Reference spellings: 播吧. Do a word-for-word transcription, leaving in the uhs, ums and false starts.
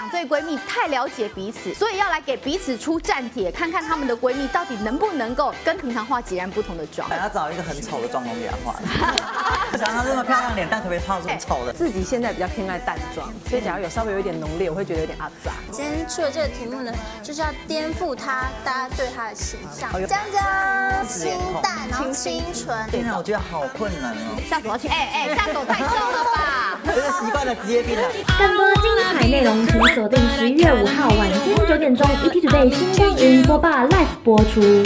两对闺蜜太了解彼此，所以要来给彼此出战帖，看看她们的闺蜜到底能不能够跟平常化截然不同的妆。想要找一个很丑的妆容给她化，不想她这么漂亮脸蛋，可不可以化这么丑的？自己现在比较偏爱淡妆，所以假如有稍微有一点浓烈，我会觉得有点阿杂。今天出了这个题目呢，就是要颠覆她大家对她的形象。江江，清淡，然后清纯。对，我觉得好困难哦。下手去，哎哎，下手太重了吧？真是习惯了职业病了。更多精彩内容，请锁定十一月五号晚间九点钟 E T 准备新光云播霸 Live 播出。